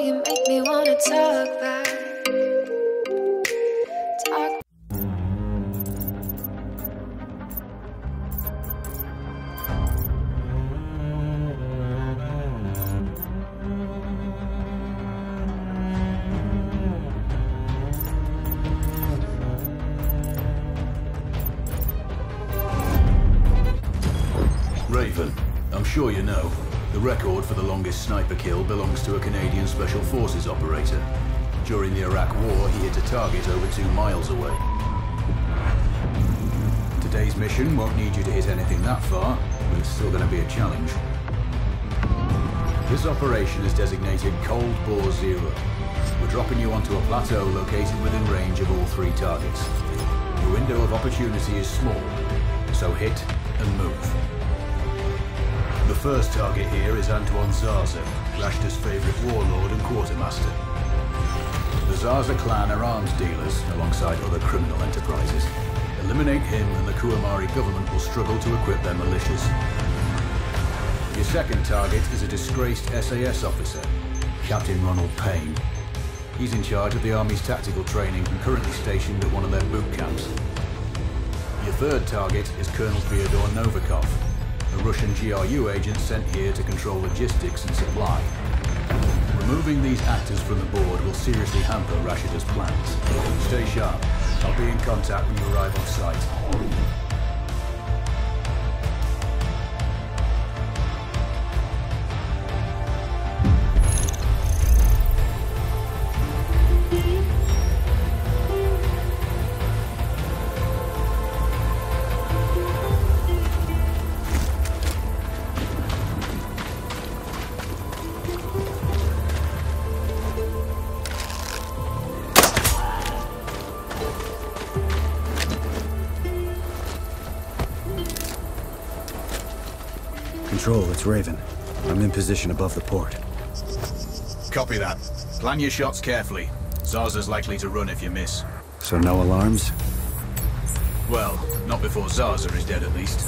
you make me wanna talk back. Raven, I'm sure you know, the record for the longest sniper kill belongs to a Canadian Special Forces operator. During the Iraq War, he hit a target over 2 miles away. Today's mission won't need you to hit anything that far, but it's still going to be a challenge. This operation is designated Cold War Zero. We're dropping you onto a plateau located within range of all 3 targets. The window of opportunity is small, so hit and move. The first target here is Antoine Zaza, Rashta's favourite warlord and quartermaster. The Zaza clan are arms dealers alongside other criminal enterprises. Eliminate him and the Kuamari government will struggle to equip their militias. Your second target is a disgraced SAS officer, Captain Ronald Payne. He's in charge of the Army's tactical training and currently stationed at one of their boot camps. Your third target is Colonel Theodore Novikov, a Russian GRU agent sent here to control logistics and supply. Removing these actors from the board will seriously hamper Rashida's plans. Stay sharp. I'll be in contact when you arrive on site. Control, it's Raven. I'm in position above the port. Copy that. Plan your shots carefully. Zaza's likely to run if you miss. So no alarms? Well, not before Zaza is dead at least.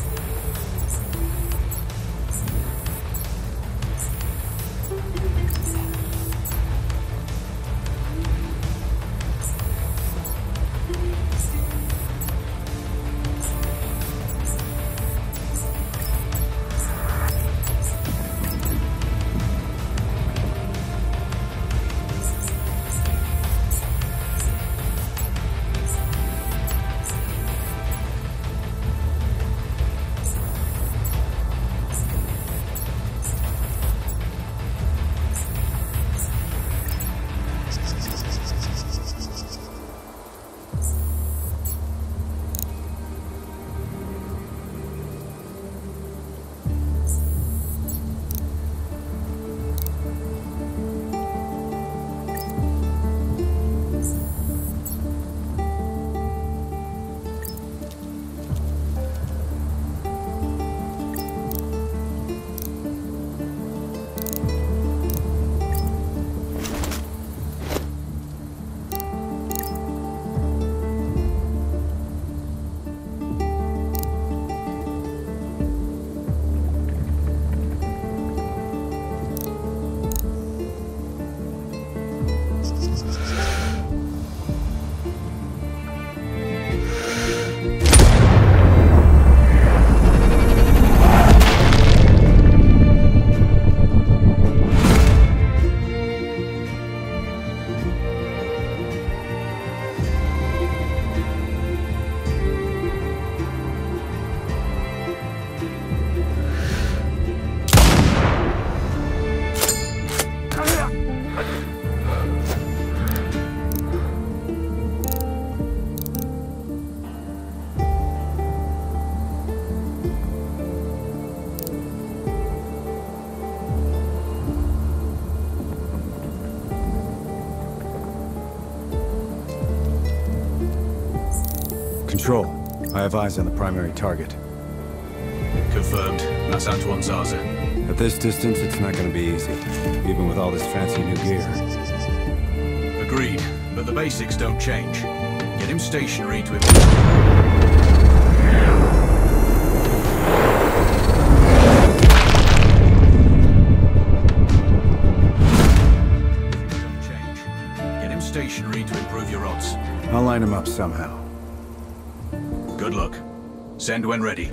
Control, I have eyes on the primary target. Confirmed. That's Antoine Zaza. At this distance, it's not going to be easy, even with all this fancy new gear. Agreed, but the basics don't change. Get him stationary to him. somehow. Good luck. Send when ready.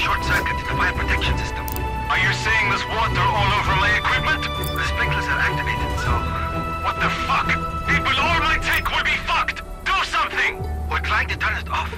short circuit in the fire protection system. Are you saying there's water all over my equipment? The sprinklers are activated, so... What the fuck? It will all my tech will be fucked! Do something! We're trying to turn it off.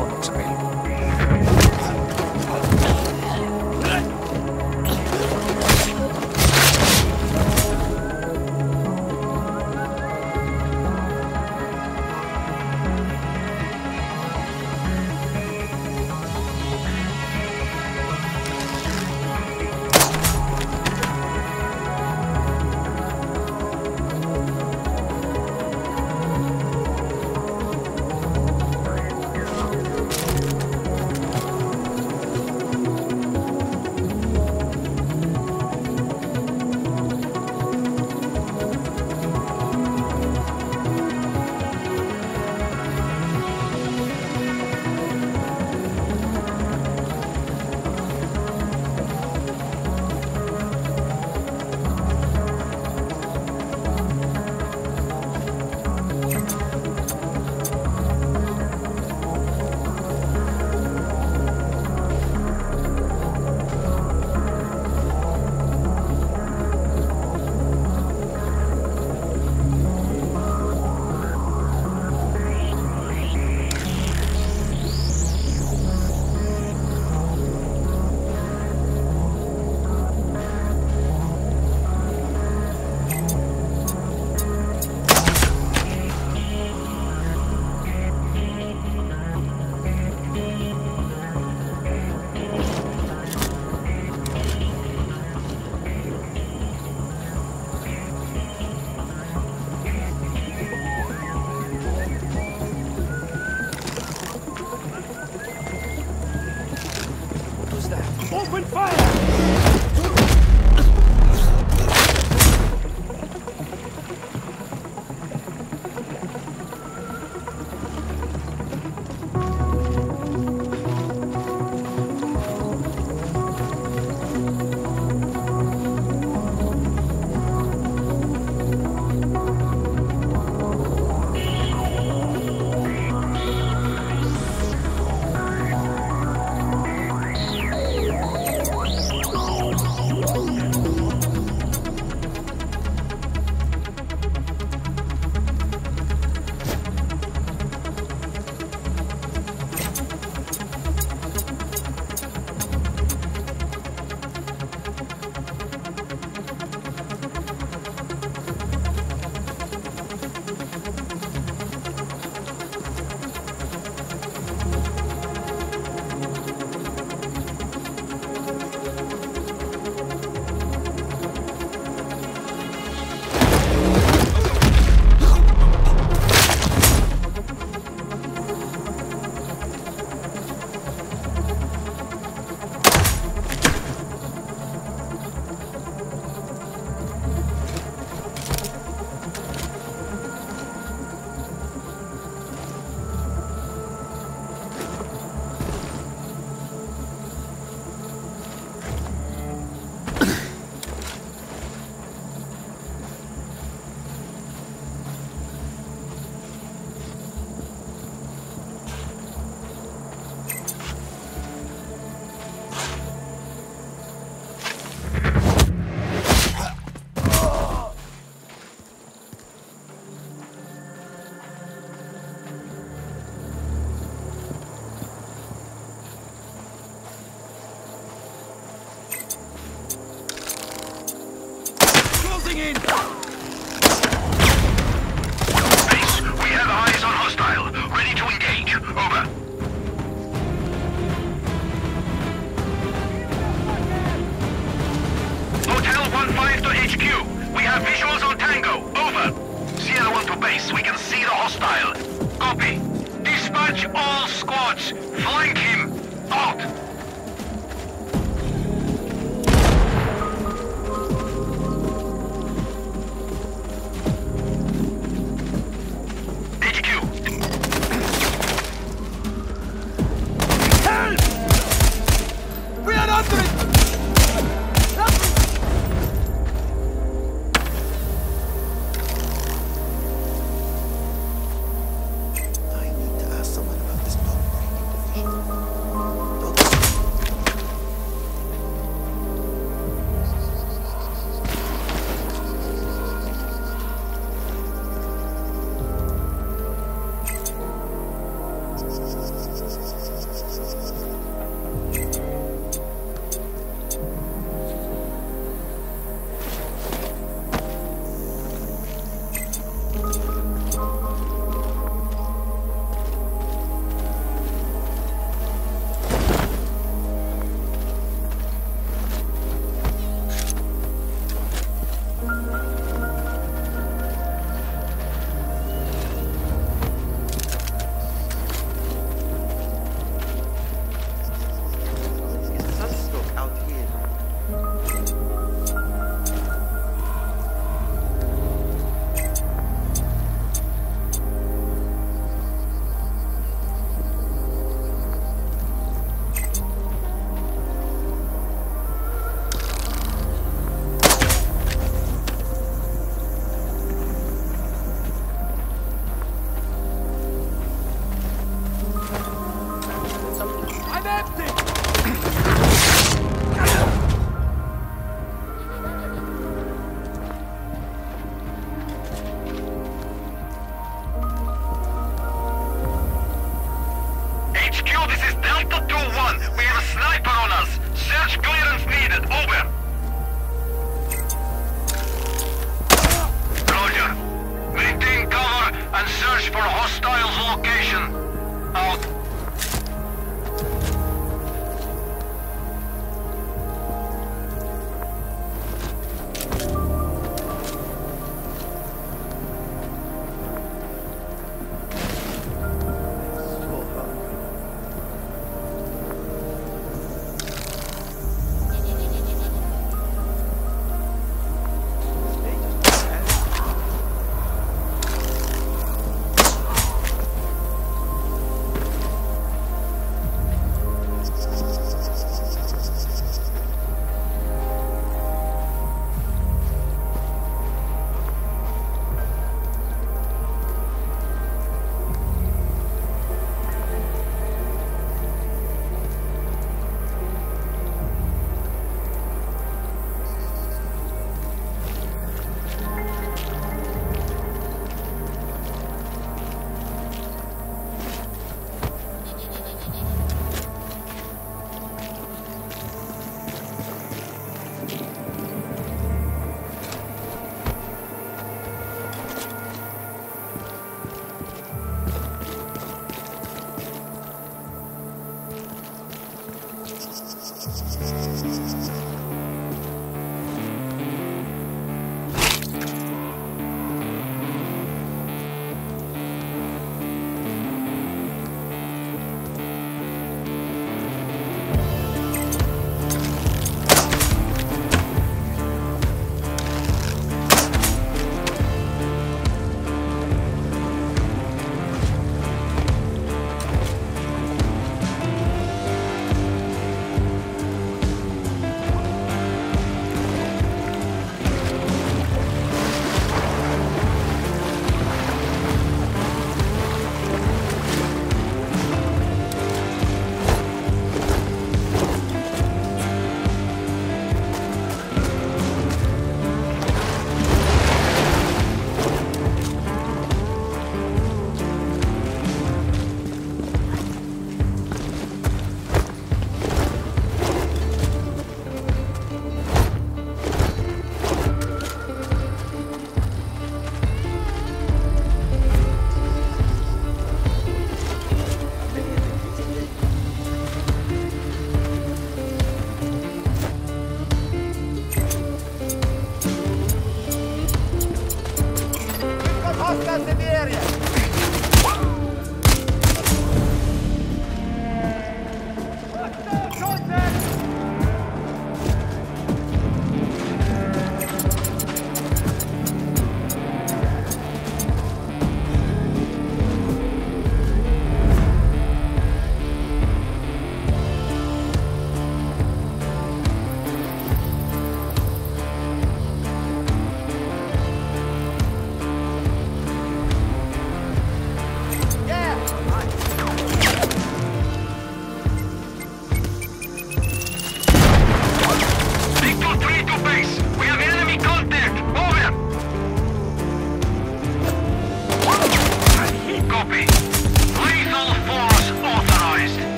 products available.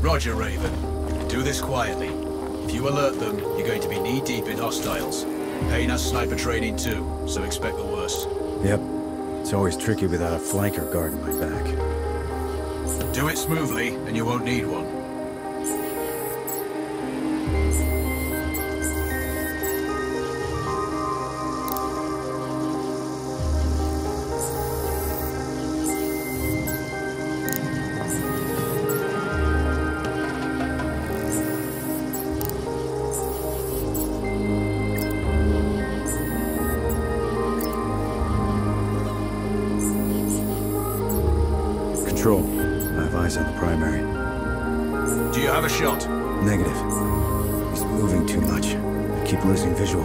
Roger, Raven. Do this quietly. If you alert them, you're going to be knee-deep in hostiles. Payne has sniper training too, so expect the worst. Yep. It's always tricky without a flanker guarding my back. Do it smoothly, and you won't need one. Negative. He's moving too much. I keep losing visual.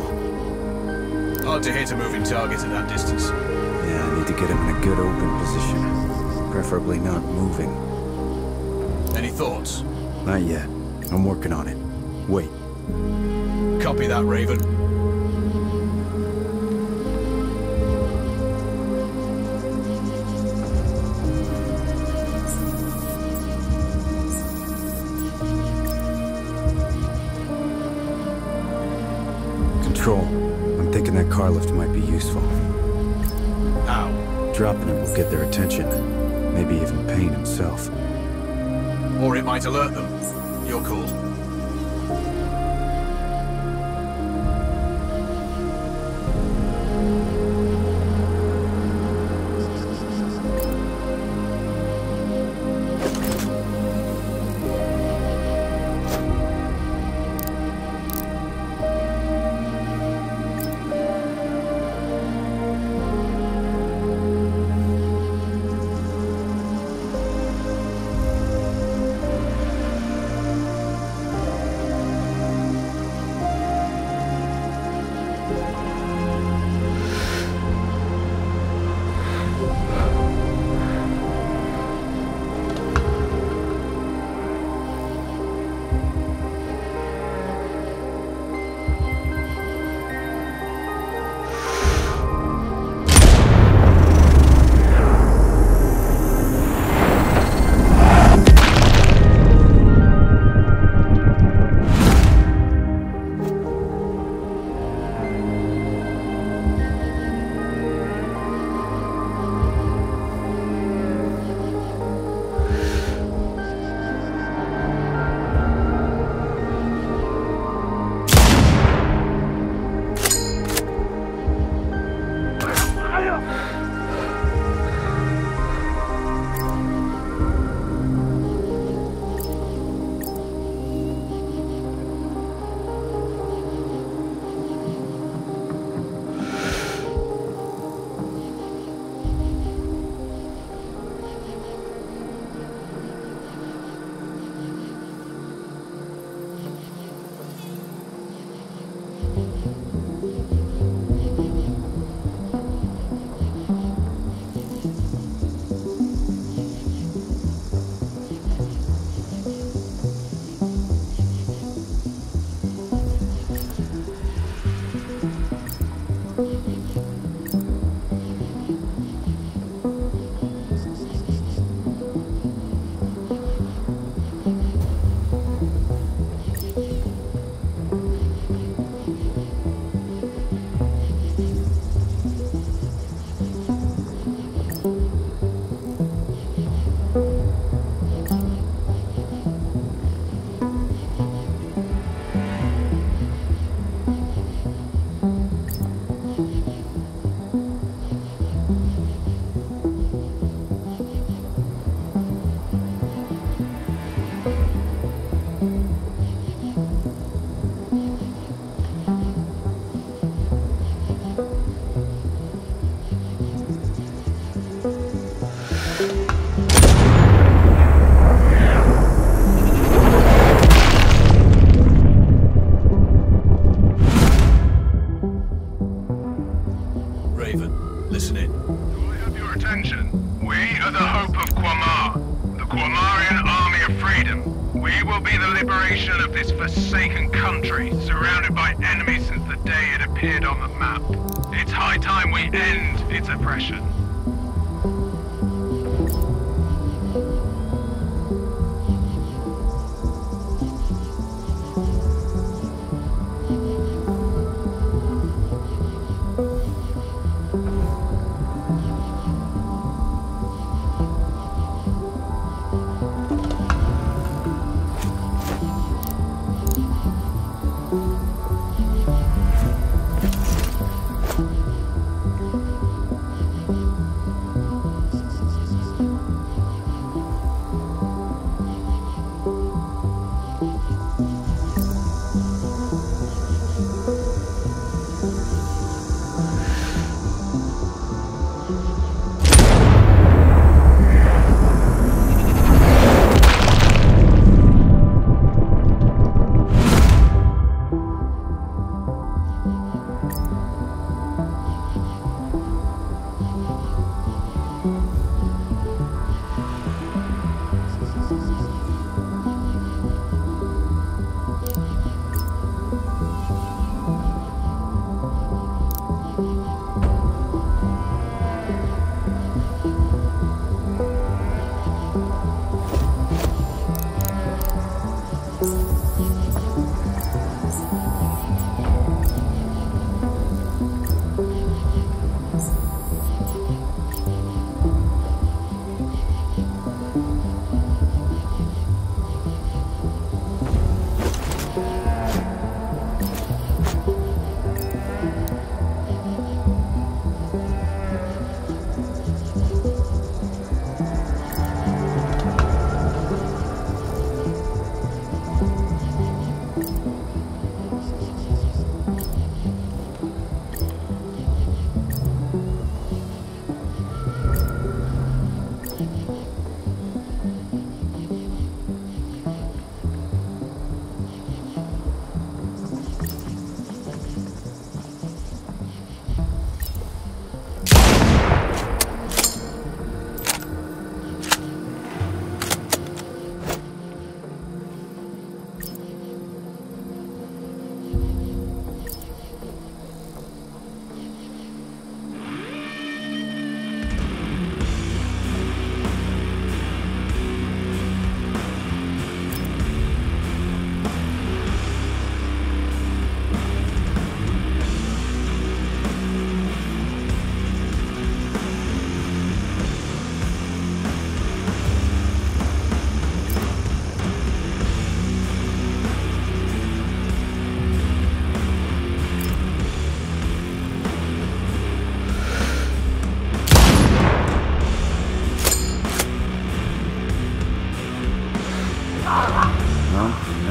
Hard to hit a moving target at that distance. Yeah, I need to get him in a good open position. Preferably not moving. Any thoughts? Not yet. I'm working on it. Wait. Copy that, Raven. Control. I'm thinking that car lift might be useful. How? Dropping it will get their attention. Maybe even Payne himself. Or it might alert them. You're cool.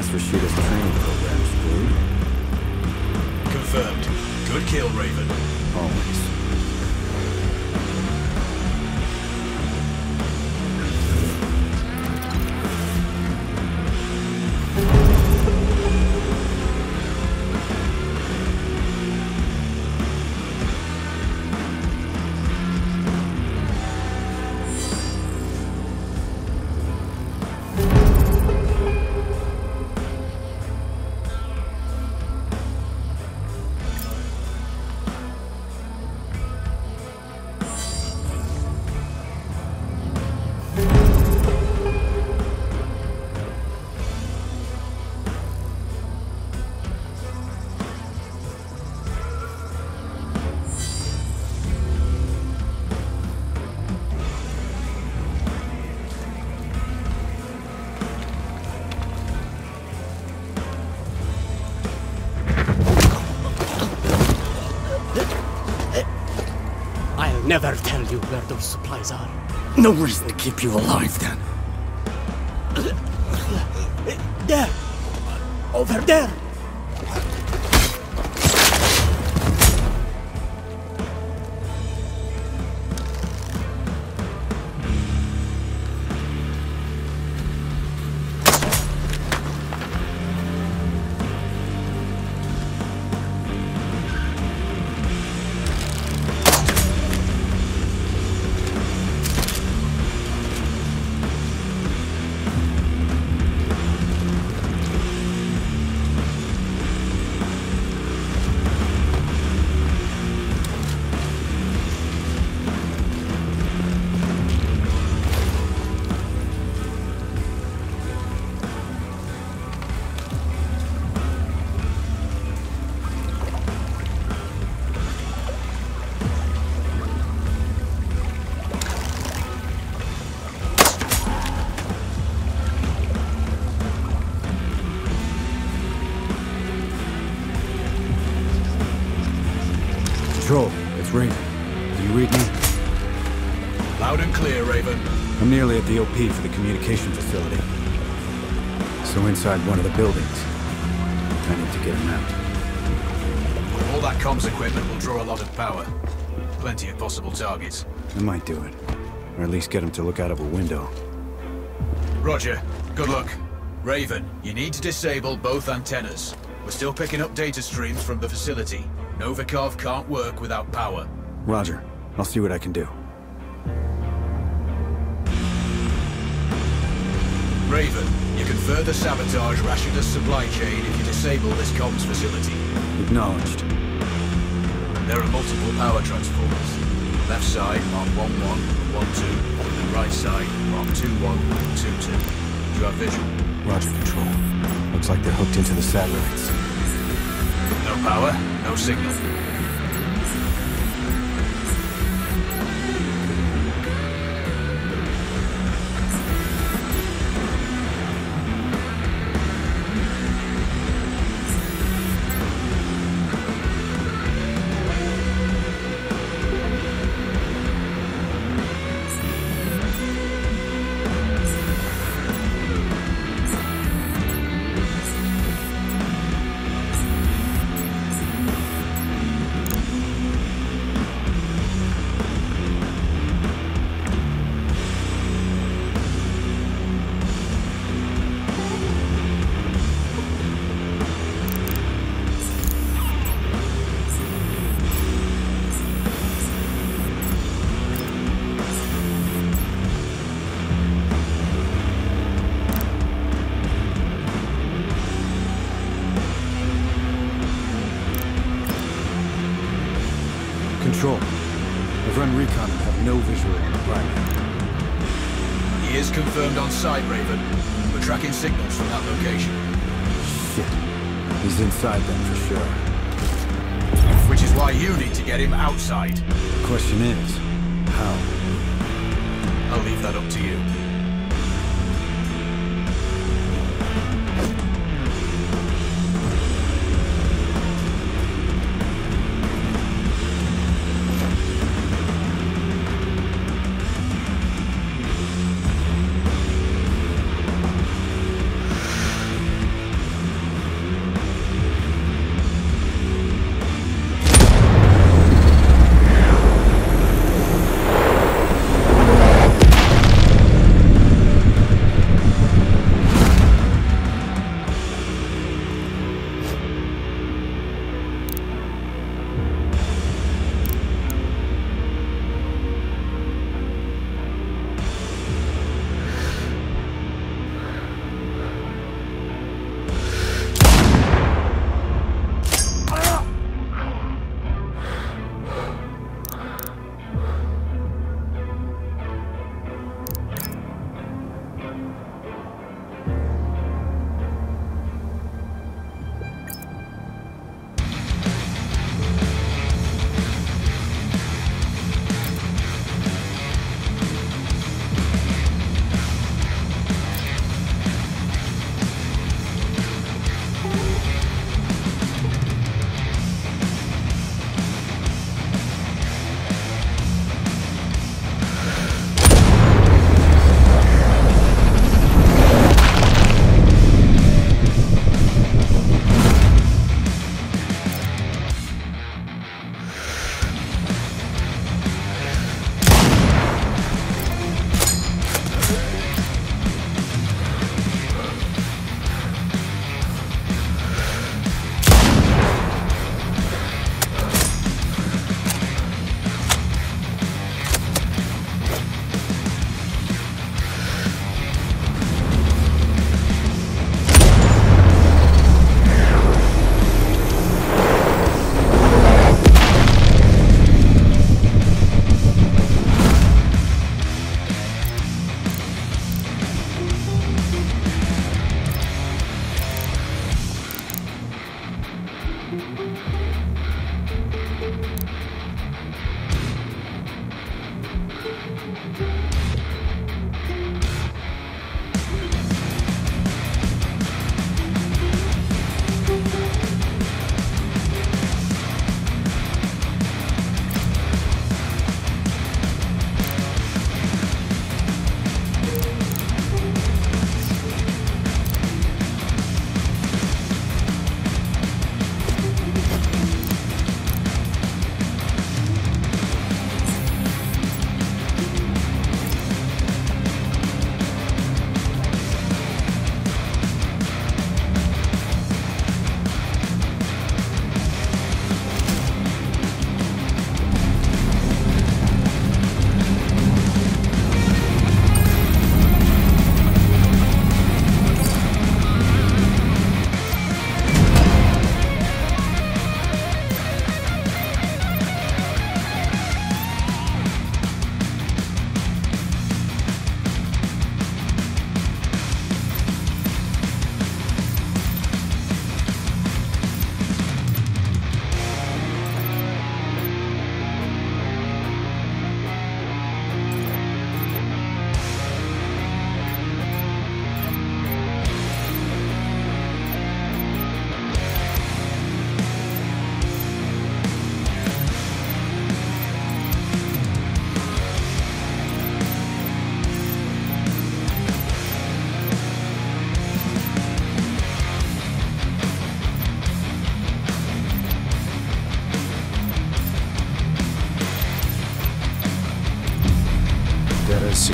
That's for Shooter's training programs, dude. Confirmed. Good kill, Raven. Always. Never tell you where those supplies are. No reason to keep you alive, then. There! Over there! Nearly at the OP for the communication facility. So inside one of the buildings. I need to get him out. All that comms equipment will draw a lot of power. Plenty of possible targets. I might do it. Or at least get him to look out of a window. Roger. Good luck. Raven, you need to disable both antennas. We're still picking up data streams from the facility. Novikov can't work without power. Roger. I'll see what I can do. Raven, you can further sabotage Rashida's supply chain if you disable this comms facility. Acknowledged. There are multiple power transformers. Left side, mark 11, 12, and right side, mark 21, 22. Do you have visual? Roger, Control. Looks like they're hooked into the satellites. No power, no signal. Side, Raven. We're tracking signals from that location. Shit. He's inside them for sure. Which is why you need to get him outside. The question is, how? I'll leave that up to you.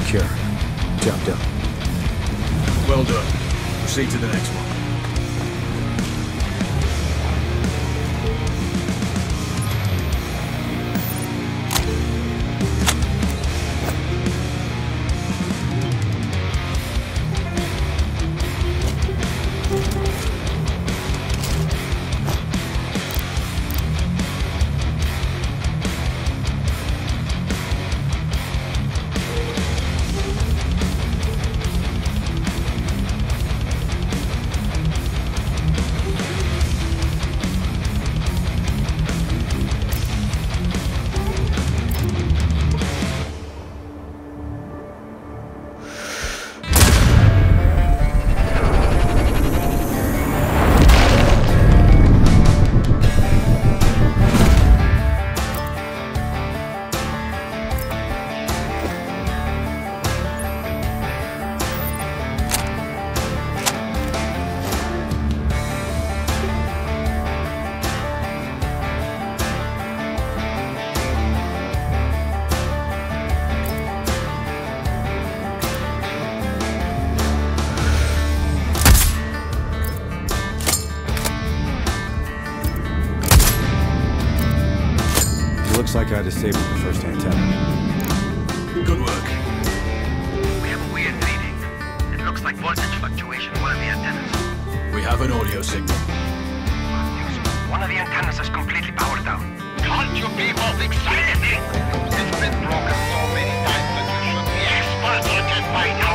secure. Job done. Well done. Proceed to the next one. Looks like I disabled the first antenna. Good work. We have a weird reading. It looks like voltage fluctuation in one of the antennas. We have an audio signal. One of the antennas is completely powered down. Can't you be more exciting? It's been broken so many times that you should be experts on it by now.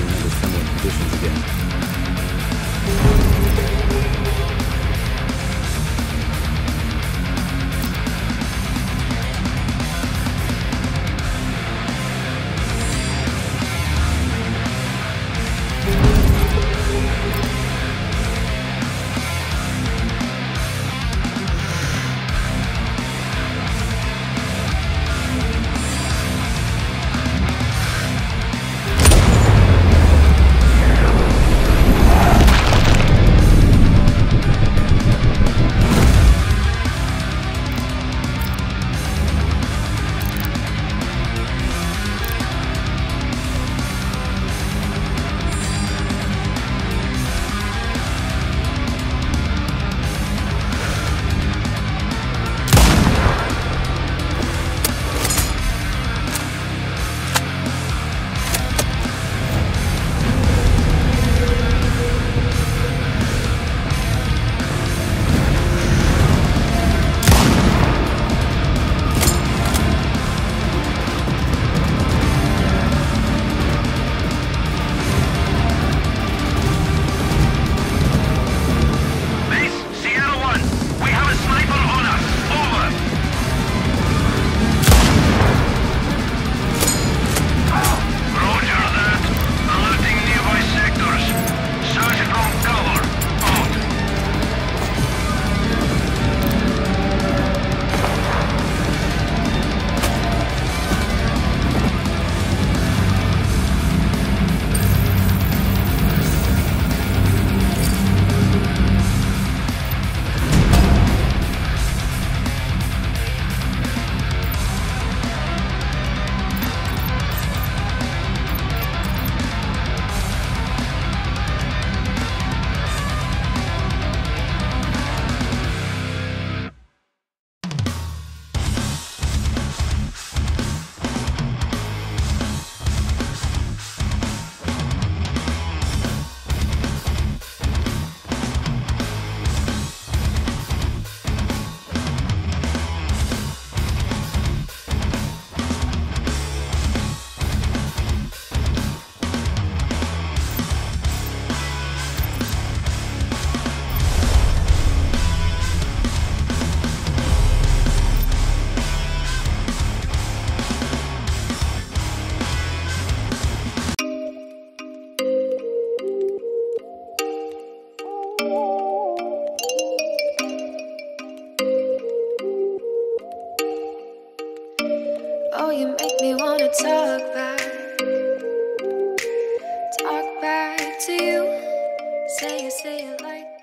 shooting under similar conditions again. Talk back to you. Say it like